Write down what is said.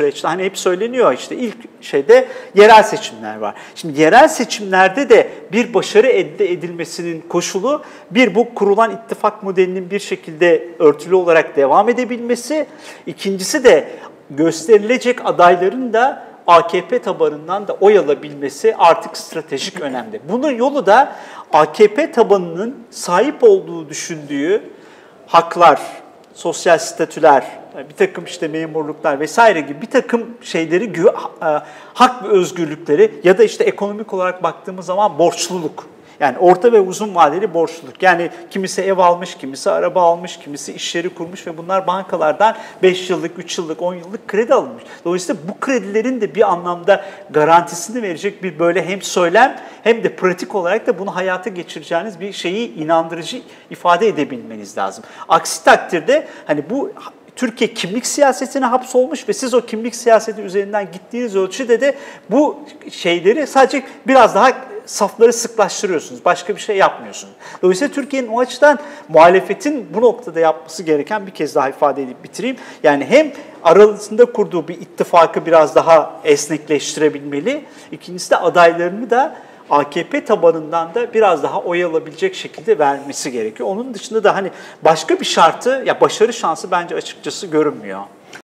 süreçte hani hep söyleniyor işte ilk şeyde yerel seçimler var. Şimdi yerel seçimlerde de bir başarı elde edilmesinin koşulu bir bu kurulan ittifak modelinin bir şekilde örtülü olarak devam edebilmesi. İkincisi de gösterilecek adayların da AKP tabanından da oy alabilmesi artık stratejik önemli. Bunun yolu da AKP tabanının sahip olduğu düşündüğü haklar, sosyal statüler, bir takım işte memurluklar vesaire gibi bir takım şeyleri, hak ve özgürlükleri ya da işte ekonomik olarak baktığımız zaman borçluluk. Yani orta ve uzun vadeli borçluluk. Yani kimisi ev almış, kimisi araba almış, kimisi iş yeri kurmuş ve bunlar bankalardan 5 yıllık, 3 yıllık, 10 yıllık kredi alınmış. Dolayısıyla bu kredilerin de bir anlamda garantisini verecek bir böyle hem söylem hem de pratik olarak da bunu hayata geçireceğiniz bir şeyi inandırıcı ifade edebilmeniz lazım. Aksi takdirde hani bu Türkiye kimlik siyasetine hapsolmuş ve siz o kimlik siyaseti üzerinden gittiğiniz ölçüde de bu şeyleri sadece biraz daha safları sıklaştırıyorsunuz. Başka bir şey yapmıyorsunuz. Dolayısıyla Türkiye'nin o açıdan muhalefetin bu noktada yapması gereken bir kez daha ifade edip bitireyim. Yani hem arasında kurduğu bir ittifakı biraz daha esnekleştirebilmeli. İkincisi de adaylarını da AKP tabanından da biraz daha oy alabilecek şekilde vermesi gerekiyor. Onun dışında da hani başka bir şartı, ya başarı şansı bence açıkçası görünmüyor.